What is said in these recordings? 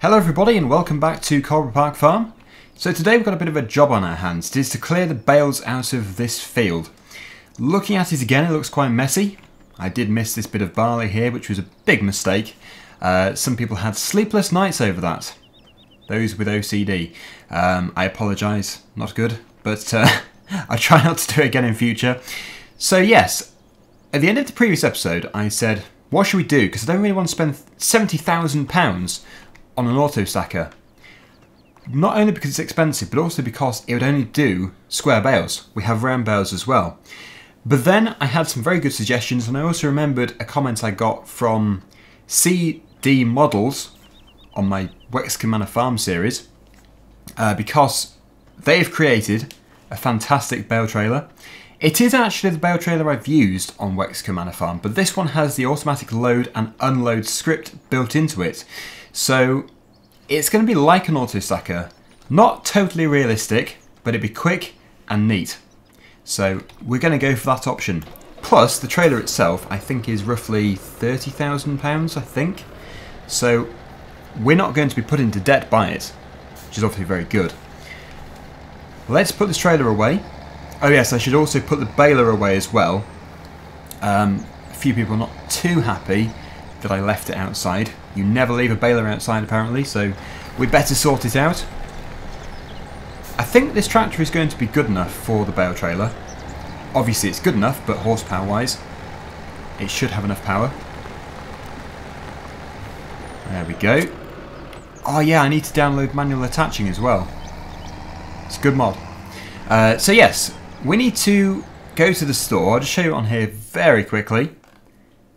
Hello everybody and welcome back to Coldborough Park Farm. So today we've got a bit of a job on our hands. It is to clear the bales out of this field. Looking at it again, it looks quite messy. I did miss this bit of barley here, which was a big mistake. Some people had sleepless nights over that. Those with OCD. I apologise, not good, but I try not to do it again in future. So yes, at the end of the previous episode I said, what should we do? Because I don't really want to spend £70,000 on an auto stacker. Not only because it's expensive, but also because it would only do square bales. We have round bales as well. But then I had some very good suggestions, and I also remembered a comment I got from CD Models on my Wexcombe Manor Farm series, because they have created a fantastic bale trailer. It is actually the bale trailer I've used on Wexcombe Manor Farm, but this one has the automatic load and unload script built into it. So it's going to be like an auto stacker, not totally realistic, but it'd be quick and neat. So we're going to go for that option. Plus the trailer itself, I think, is roughly £30,000, I think. So we're not going to be put into debt by it, which is obviously very good. Let's put this trailer away. Oh yes, I should also put the baler away as well. A few people are not too happy that I left it outside. You never leave a baler outside apparently, so we better sort it out. I think this tractor is going to be good enough for the bale trailer. Obviously it's good enough, but horsepower wise it should have enough power. There we go. Oh yeah, I need to download manual attaching as well. It's a good mod. So yes, we need to go to the store. I'll just show you on here very quickly.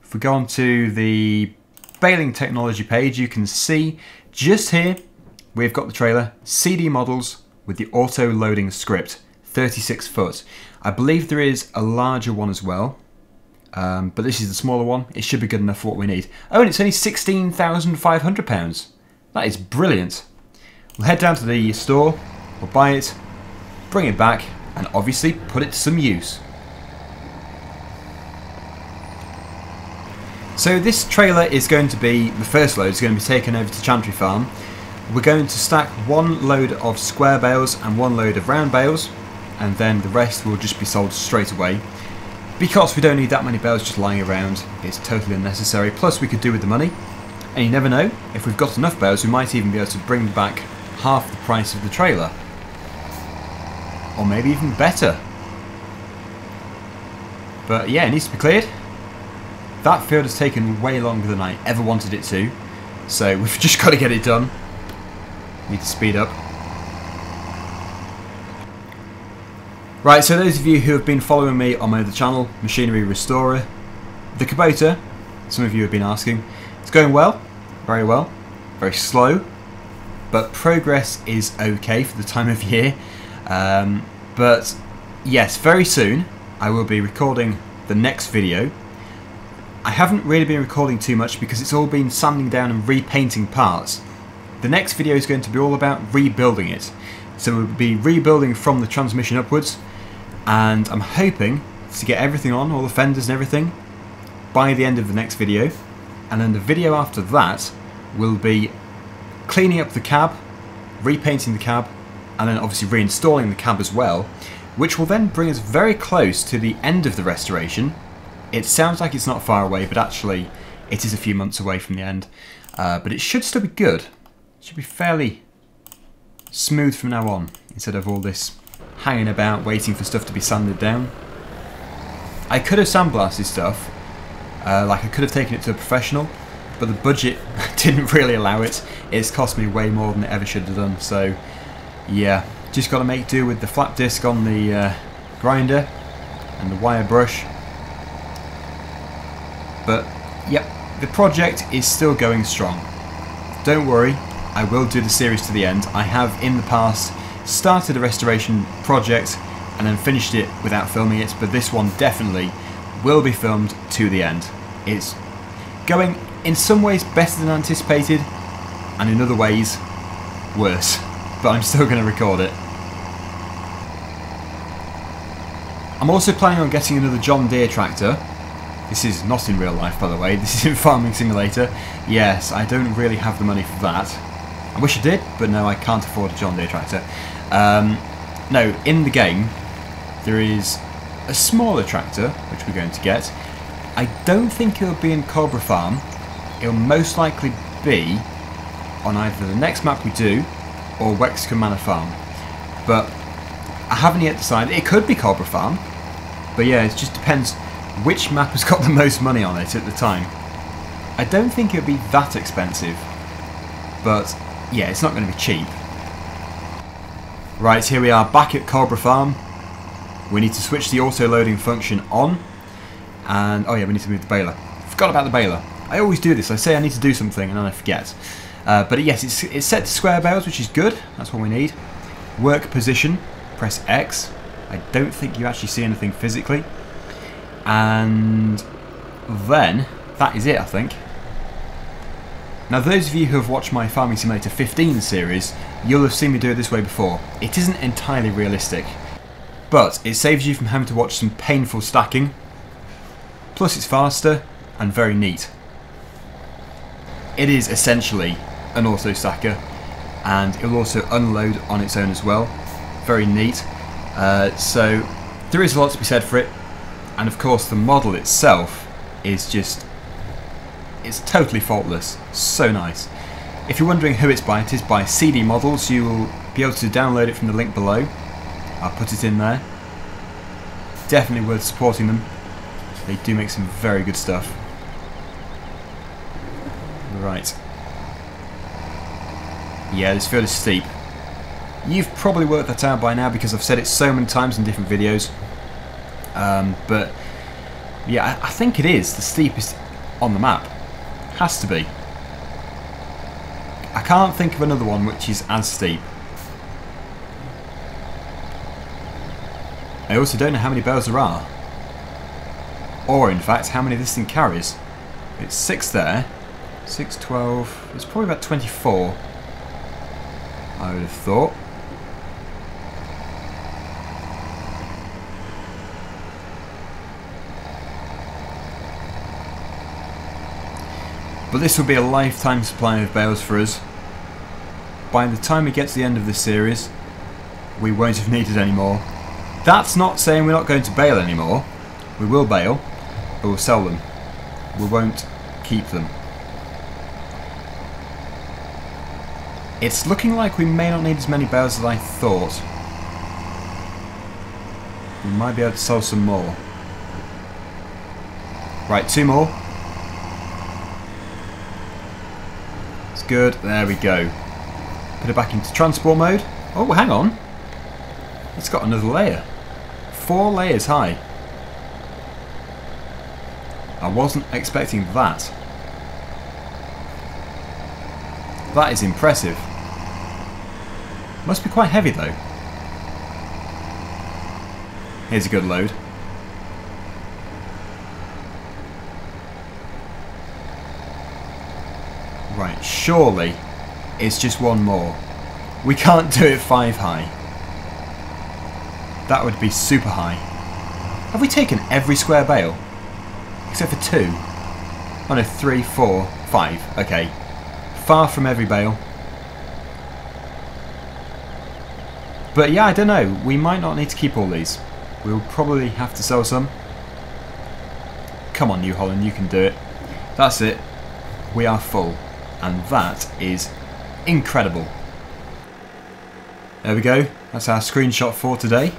If we go on to the Baling Technology page, you can see just here we've got the trailer, CD Models with the auto loading script, 36 foot. I believe there is a larger one as well, but this is the smaller one. It should be good enough for what we need. Oh, and it's only £16,500. That is brilliant. We'll head down to the store, we'll buy it, bring it back, and obviously put it to some use. So this trailer is going to be, the first load is going to be taken over to Chantry Farm. We're going to stack one load of square bales and one load of round bales, and then the rest will just be sold straight away. Because we don't need that many bales just lying around, it's totally unnecessary. Plus we could do with the money, and you never know, if we've got enough bales we might even be able to bring back half the price of the trailer. Or maybe even better. But yeah, it needs to be cleared. That field has taken way longer than I ever wanted it to, so we've just got to get it done. Need to speed up. Right, so those of you who have been following me on my other channel, Machinery Restorer, the Kubota, some of you have been asking. It's going well, very slow, but progress is okay for the time of year. But yes, very soon I will be recording the next video. I haven't really been recording too much because it's all been sanding down and repainting parts. The next video is going to be all about rebuilding it. So we'll be rebuilding from the transmission upwards, and I'm hoping to get everything on, all the fenders and everything, by the end of the next video. And then the video after that will be cleaning up the cab, repainting the cab, and then obviously reinstalling the cab as well, which will then bring us very close to the end of the restoration. It sounds like it's not far away, but actually it is a few months away from the end. But it should still be good. It should be fairly smooth from now on, instead of all this hanging about, waiting for stuff to be sanded down. I could have sandblasted stuff, like I could have taken it to a professional, but the budget didn't really allow it. It's cost me way more than it ever should have done, so yeah. Just got to make do with the flat disc on the grinder and the wire brush. But yep, the project is still going strong. Don't worry, I will do the series to the end. I have in the past started a restoration project and then finished it without filming it, but this one definitely will be filmed to the end. It's going in some ways better than anticipated and in other ways worse, but I'm still going to record it. I'm also planning on getting another John Deere tractor. This is not in real life, by the way, this is in Farming Simulator. Yes, I don't really have the money for that. I wish I did, but no, I can't afford a John Deere tractor. No, in the game, there is a smaller tractor, which we're going to get. I don't think it'll be in Coldborough Farm. It'll most likely be on either the next map we do, or Wexcombe Manor Farm. But I haven't yet decided. It could be Coldborough Farm, but yeah, it just depends which map has got the most money on it at the time. I don't think it'll be that expensive, but yeah, it's not going to be cheap. Right, here we are back at Coldborough Farm. We need to switch the auto loading function on, and oh yeah, we need to move the baler. Forgot about the baler. I always do this. I say I need to do something and then I forget. But yes, it's set to square bales, which is good. That's what we need. Work position, press X. I don't think you actually see anything physically. And then that is it, I think. Now, those of you who have watched my Farming Simulator 15 series, you'll have seen me do it this way before. It isn't entirely realistic, but it saves you from having to watch some painful stacking. Plus, it's faster and very neat. It is essentially an auto stacker, and it will also unload on its own as well. Very neat. So there is a lot to be said for it, and of course the model itself is just, it's totally faultless. So nice. If you're wondering who it's by, it is by CD Models. You will be able to download it from the link below. I'll put it in there. Definitely worth supporting them. They do make some very good stuff. Right. Yeah, this field is steep. You've probably worked that out by now because I've said it so many times in different videos. But yeah, I think it is the steepest on the map. Has to be. I can't think of another one which is as steep. I also don't know how many bales there are. Or in fact, how many this thing carries. It's 6 there. 6, 12... It's probably about 24, I would have thought. But this will be a lifetime supply of bales for us. By the time we get to the end of this series, we won't have needed any more. That's not saying we're not going to bale anymore. We will bale, but we'll sell them. We won't keep them. It's looking like we may not need as many bales as I thought. We might be able to sell some more. Right, 2 more. It's good. There we go. Put it back into transport mode. Oh, hang on. It's got another layer. 4 layers high. I wasn't expecting that. That is impressive. Must be quite heavy though. Here's a good load. Right, surely it's just one more. We can't do it 5 high. That would be super high. Have we taken every square bale? Except for 2. Oh no, 3, 4, 5. Okay. Far from every bale. But yeah, I don't know. We might not need to keep all these. We'll probably have to sell some. Come on, New Holland, you can do it. That's it. We are full. And that is incredible. There we go. That's our screenshot for today.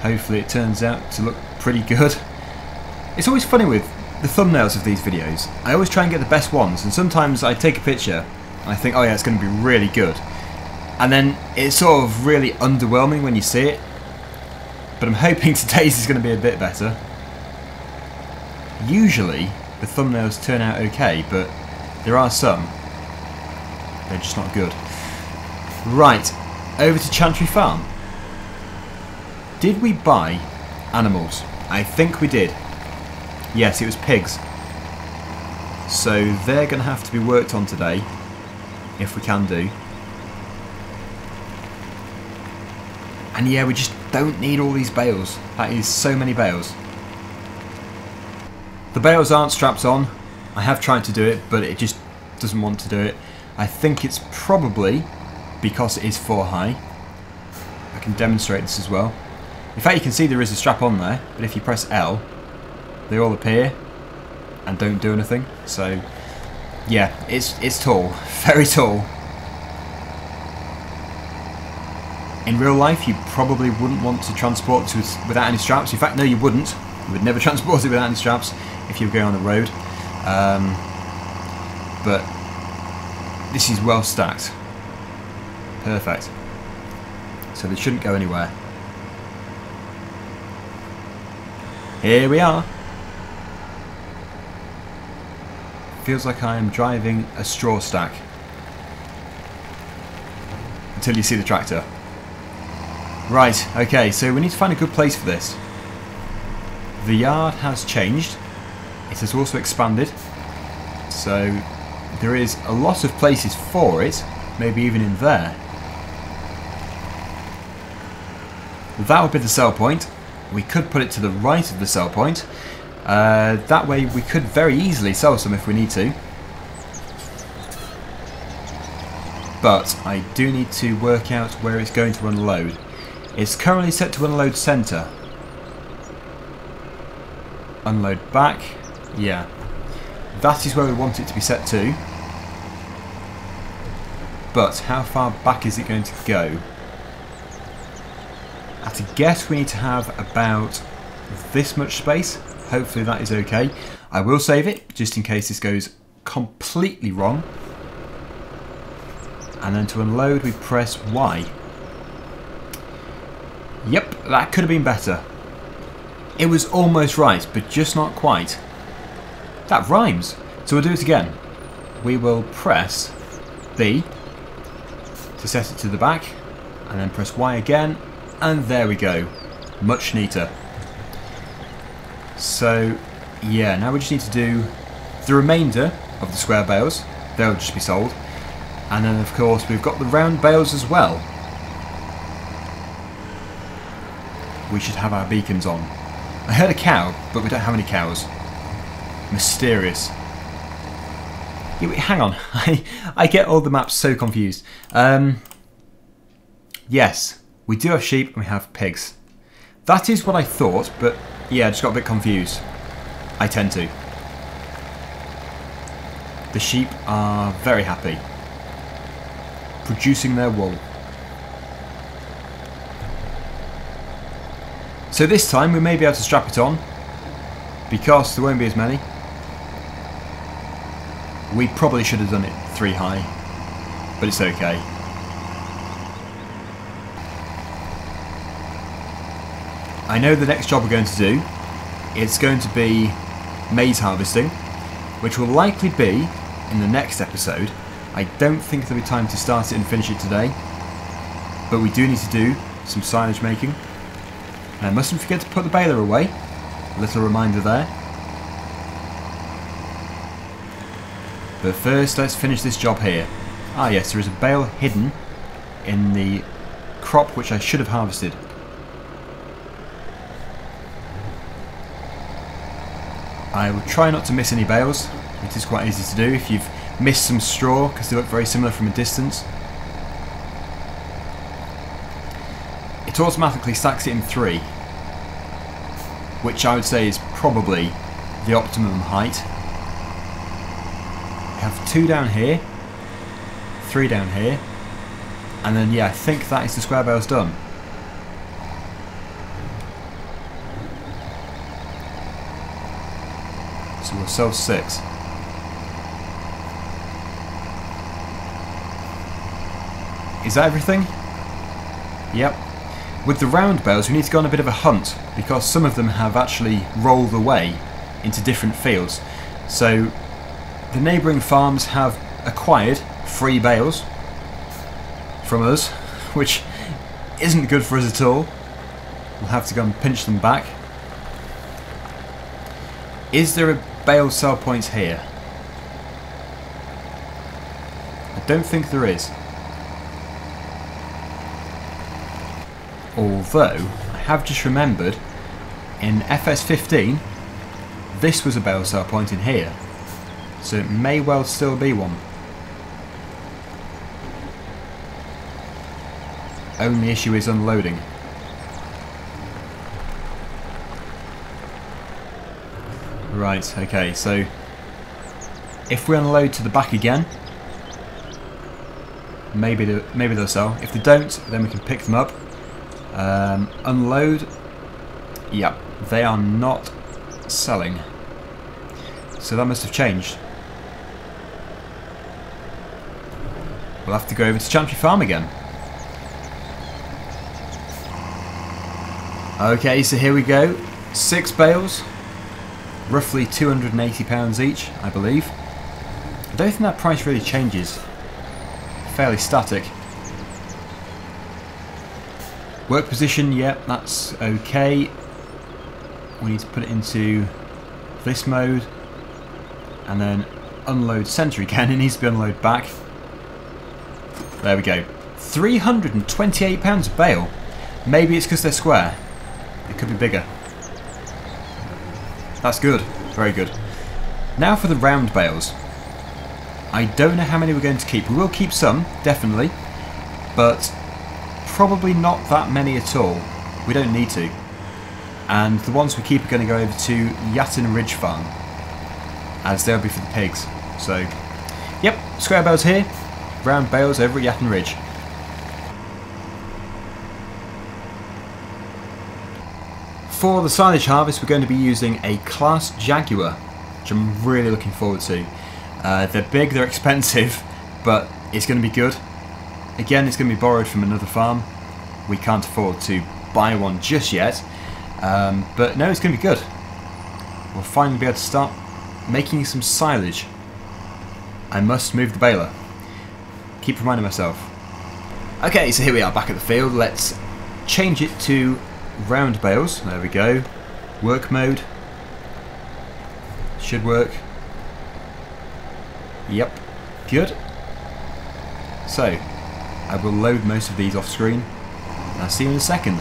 Hopefully it turns out to look pretty good. It's always funny with the thumbnails of these videos. I always try and get the best ones, and sometimes I take a picture and I think, oh yeah, it's going to be really good, and then it's sort of really underwhelming when you see it, but I'm hoping today's is going to be a bit better. Usually the thumbnails turn out okay, but there are some, they're just not good. Right, over to Chantry Farm. Did we buy animals? I think we did. Yes, it was pigs. So they're going to have to be worked on today, if we can do. And yeah, we just don't need all these bales. That is so many bales. The bales aren't strapped on. I have tried to do it, but it just doesn't want to do it. I think it's probably because it is 4 high. I can demonstrate this as well. In fact, you can see there is a strap on there, but if you press L, they all appear and don't do anything. So yeah, it's tall, very tall. In real life, you probably wouldn't want to transport it without any straps. In fact, no, you wouldn't. You would never transport it without any straps if you were going on the road. But this is well stacked. Perfect. So they shouldn't go anywhere. Here we are. Feels like I am driving a straw stack. Until you see the tractor. Right, okay, so we need to find a good place for this. The yard has changed. It has also expanded. So there is a lot of places for it, maybe even in there. That would be the sell point. We could put it to the right of the sell point. That way we could very easily sell some if we need to. But I do need to work out where it's going to unload. It's currently set to unload centre. Unload back, yeah. That is where we want it to be set to. But how far back is it going to go? At a guess we need to have about this much space. Hopefully that is okay. I will save it just in case this goes completely wrong. And then to unload we press Y. Yep, that could have been better. It was almost right, but just not quite. That rhymes. So we'll do it again. We will press B to set it to the back, and then press Y again, and there we go. Much neater. So, yeah, now we just need to do the remainder of the square bales. They'll just be sold. And then, of course, we've got the round bales as well. We should have our beacons on. I heard a cow, but we don't have any cows. Mysterious. Yeah, wait, hang on, I get all the maps so confused. Yes, we do have sheep and we have pigs. That is what I thought, but yeah, I just got a bit confused. I tend to. The sheep are very happy, producing their wool. So this time we may be able to strap it on, because there won't be as many. We probably should have done it 3 high, but it's okay. I know the next job we're going to do, it's going to be maize harvesting, which will likely be in the next episode. I don't think there'll be time to start it and finish it today, but we do need to do some silage making. And I mustn't forget to put the baler away. A little reminder there. But first, let's finish this job here. Ah yes, there is a bale hidden in the crop which I should have harvested. I will try not to miss any bales. It is quite easy to do if you've missed some straw, because they look very similar from a distance. It automatically stacks it in 3, which I would say is probably the optimum height. We have 2 down here, 3 down here, and then yeah, I think that is the square bales done. So we'll sell 6. Is that everything? Yep. With the round bales, we need to go on a bit of a hunt, because some of them have actually rolled away into different fields. So the neighbouring farms have acquired free bales from us, which isn't good for us at all. We'll have to go and pinch them back. Is there a bale sell point here? I don't think there is. Although, I have just remembered, in FS15, this was a bale sell point in here. So it may well still be one. Only issue is unloading. Right, okay, so if we unload to the back again, maybe they'll sell. If they don't, then we can pick them up. Unload, yeah, they are not selling. So that must have changed. We'll have to go over to Chantry Farm again. Okay, so here we go. 6 bales. Roughly £280 each, I believe. I don't think that price really changes. Fairly static. Work position, yep, that's okay. We need to put it into this mode and then unload center again. It needs to be unloaded back. There we go. £328 a bale. Maybe it's because they're square. It could be bigger. That's good, very good. Now for the round bales. I don't know how many we're going to keep. We will keep some, definitely, but probably not that many at all. We don't need to. And the ones we keep are going to go over to Yatton Ridge Farm, as they'll be for the pigs. So, yep, square bales here, round bales over at Yatton Ridge. For the silage harvest, we're going to be using a Class Jaguar, which I'm really looking forward to. They're big, they're expensive, but it's going to be good. Again, it's going to be borrowed from another farm. We can't afford to buy one just yet, but no, it's going to be good. We'll finally be able to start making some silage. I must move the baler. Keep reminding myself. Okay, so here we are back at the field. Let's change it to round bales, there we go. Work mode. Should work. Yep, good. So, I will load most of these off screen. I'll see you in a second.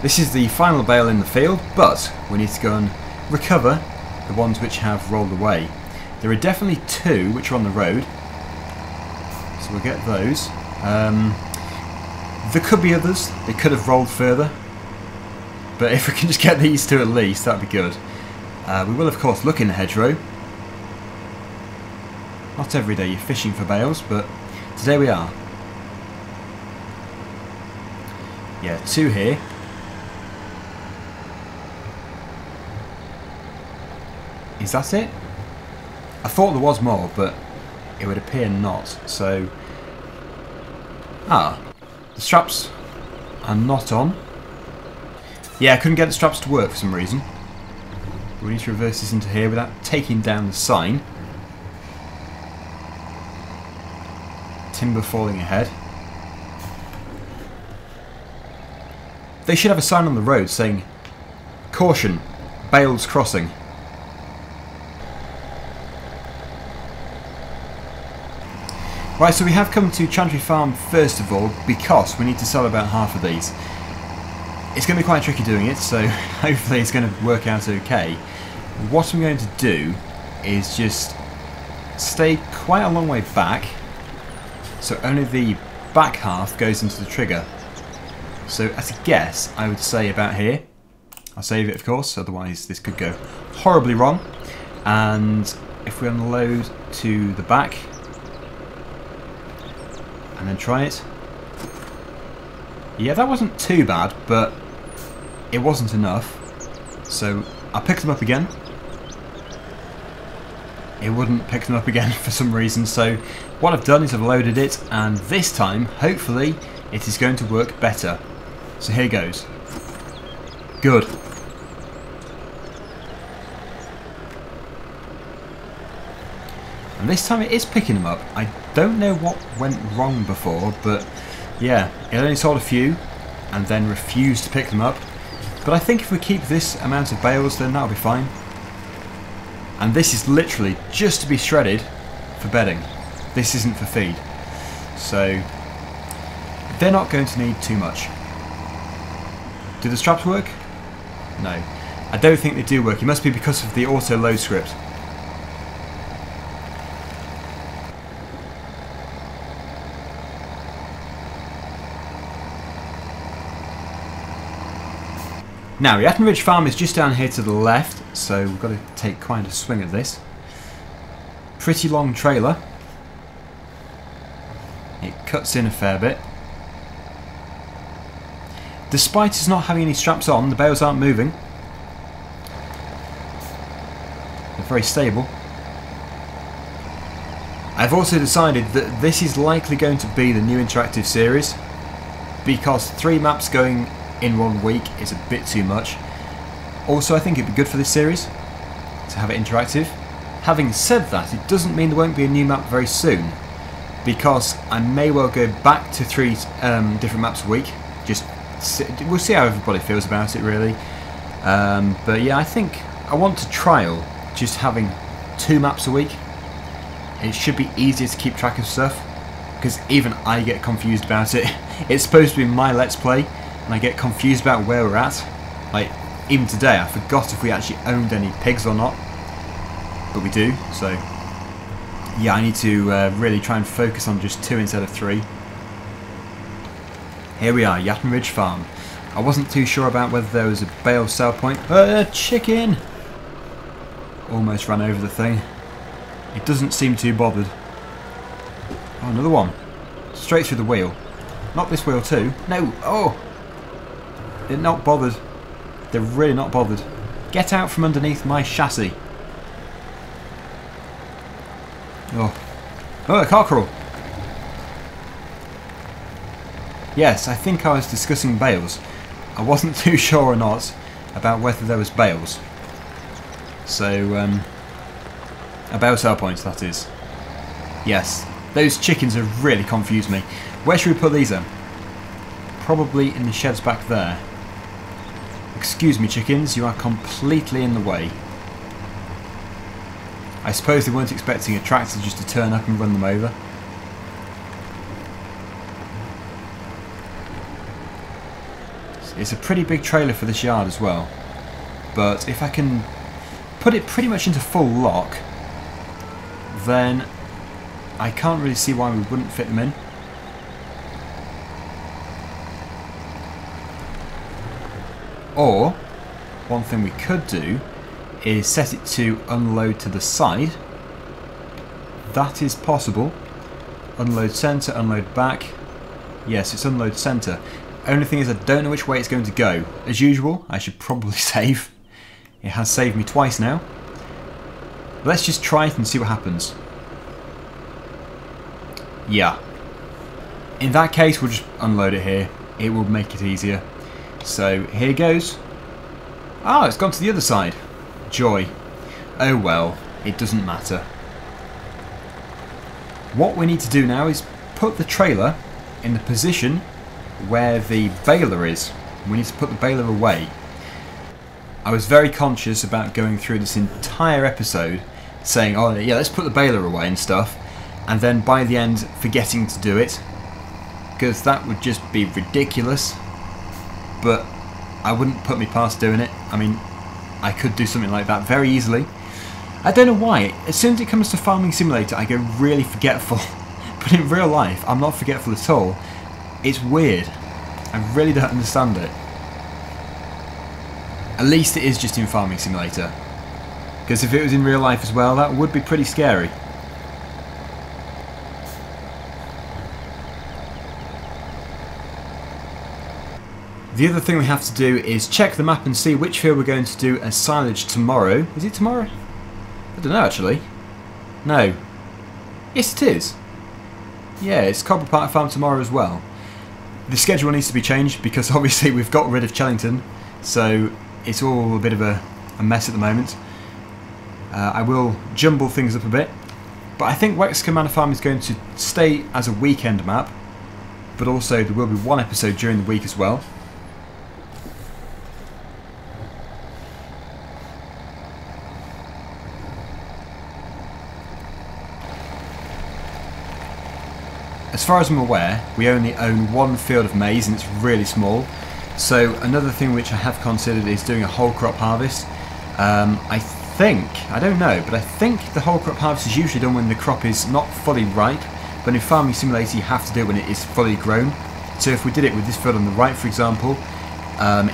This is the final bale in the field, but we need to go and recover the ones which have rolled away. There are definitely 2 which are on the road, so we'll get those. There could be others, they could have rolled further, but if we can just get these 2 at least, that'd be good. We will of course look in the hedgerow. Not every day you're fishing for bales, but today we are. Yeah, 2 here. Is that it? I thought there was more, but it would appear not, so... Ah, the straps are not on. Yeah, I couldn't get the straps to work for some reason. We need to reverse this into here without taking down the sign. Timber falling ahead. They should have a sign on the road saying, "Caution, bales crossing." Right, so we have come to Chantry Farm first of all because we need to sell about half of these. It's going to be quite tricky doing it, so hopefully it's going to work out okay. What I'm going to do is just stay quite a long way back, so only the back half goes into the trigger. So as a guess, I would say about here. I'll save it of course, otherwise this could go horribly wrong. And if we unload to the back, and then try it. Yeah, that wasn't too bad, but it wasn't enough. So I picked them up again. It wouldn't pick them up again for some reason, so what I've done is I've loaded it, and this time, hopefully, it is going to work better. So here goes. Good. And this time it is picking them up. I don't know what went wrong before, but yeah, it only sold a few and then refused to pick them up. But I think if we keep this amount of bales, then that'll be fine. And this is literally just to be shredded for bedding. This isn't for feed. So They're not going to need too much. Do the straps work? No. I don't think they do work. It must be because of the auto load script. Now, Yatton Ridge Farm is just down here to the left, so we've got to take quite a swing of this. Pretty long trailer. It cuts in a fair bit. Despite us not having any straps on, the bales aren't moving. They're very stable. I've also decided that this is likely going to be the new interactive series, because 3 maps going in 1 week is a bit too much. Also, I think it'd be good for this series to have it interactive. Having said that, it doesn't mean there won't be a new map very soon, because I may well go back to 3 different maps a week. Just we'll see how everybody feels about it, really. But yeah, I think I want to trial just having 2 maps a week. It should be easier to keep track of stuff, because even I get confused about it. It's supposed to be my Let's Play, and I get confused about where we're at. Like, even today I forgot if we actually owned any pigs or not, but we do, so yeah, I need to really try and focus on just 2 instead of 3. Here we are, Yatton Ridge Farm. I wasn't too sure about whether there was a bale sale point. Chicken! Almost ran over the thing. It doesn't seem too bothered. Oh, another one. Straight through the wheel. Not this wheel too. No, oh! They're not bothered. They're really not bothered. Get out from underneath my chassis. Oh. Oh, a cockerel. Yes, I think I was discussing bales. I wasn't too sure or not about whether there was bales. So, a bale sale point, that is. Yes. Those chickens have really confused me. Where should we put these then? Probably in the sheds back there. Excuse me, chickens, you are completely in the way. I suppose they weren't expecting a tractor just to turn up and run them over. It's a pretty big trailer for this yard as well. But if I can put it pretty much into full lock, then I can't really see why we wouldn't fit them in. Or, one thing we could do is set it to unload to the side. That is possible. Unload centre, unload back. Yes, it's unload centre. Only thing is I don't know which way it's going to go. As usual, I should probably save. It has saved me twice now. Let's just try it and see what happens. Yeah. In that case, we'll just unload it here. It will make it easier. So here goes. Ah, it's gone to the other side. Joy. Oh well, it doesn't matter. What we need to do now is put the trailer in the position where the baler is. We need to put the baler away. I was very conscious about going through this entire episode saying, oh yeah, let's put the baler away and stuff, and then by the end forgetting to do it, because that would just be ridiculous. But I wouldn't put me past doing it. I mean, I could do something like that very easily. I don't know why. As soon as it comes to Farming Simulator, I get really forgetful. But in real life, I'm not forgetful at all. It's weird. I really don't understand it. At least it is just in Farming Simulator. Because if it was in real life as well, that would be pretty scary. The other thing we have to do is check the map and see which field we're going to do as silage tomorrow. Is it tomorrow? I don't know, actually. No. Yes, it is. Yeah, it's Coldborough Park Farm tomorrow as well. The schedule needs to be changed because obviously we've got rid of Chellington, so it's all a bit of a mess at the moment. I will jumble things up a bit, but I think Wexcombe Manor Farm is going to stay as a weekend map, but also there will be one episode during the week as well. As far as I'm aware, we only own one field of maize and it's really small. So another thing which I have considered is doing a whole crop harvest. I think the whole crop harvest is usually done when the crop is not fully ripe, but in Farming Simulator you have to do it when it is fully grown. So if we did it with this field on the right, for example,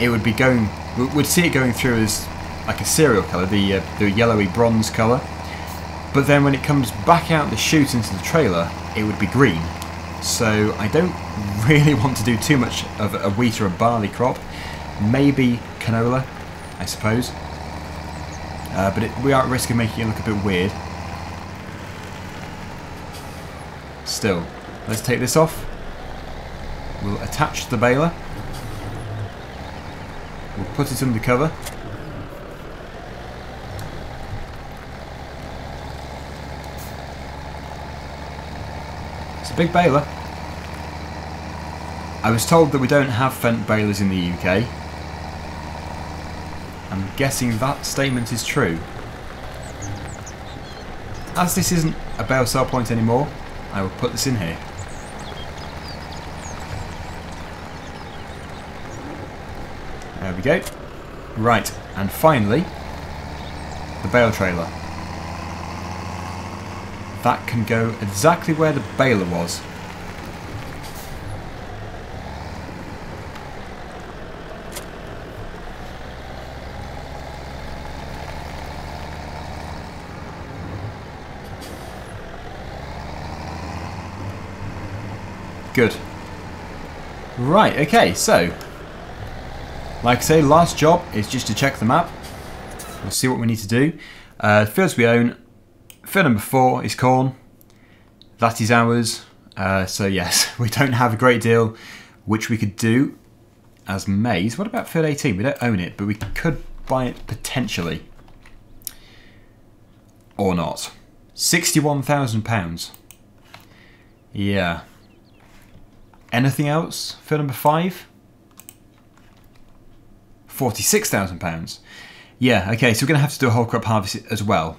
it would be going, we'd see it going through as like a cereal colour, the yellowy bronze colour, but then when it comes back out the chute into the trailer it would be green. So I don't really want to do too much of a wheat or a barley crop, maybe canola I suppose, but we are at risk of making it look a bit weird. Still, let's take this off, we'll attach the baler, we'll put it under cover. It's a big baler. I was told that we don't have Fendt balers in the UK. I'm guessing that statement is true. As this isn't a bale sell point anymore, I will put this in here. There we go. Right, and finally, the bale trailer. That can go exactly where the baler was. Good. Right, okay, so like I say, last job is just to check the map. We'll see what we need to do. Fields we own. Field number 4 is corn. That is ours. So yes, we don't have a great deal which we could do as maize. What about field 18? We don't own it, but we could buy it potentially. Or not. £61,000. Yeah. Anything else? Field number 5? £46,000. Yeah, okay, so we're going to have to do a whole crop harvest as well,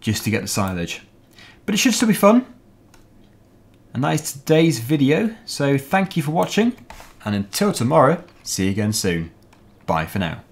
just to get the silage. But it should still be fun. And that is today's video, so thank you for watching, and until tomorrow, see you again soon. Bye for now.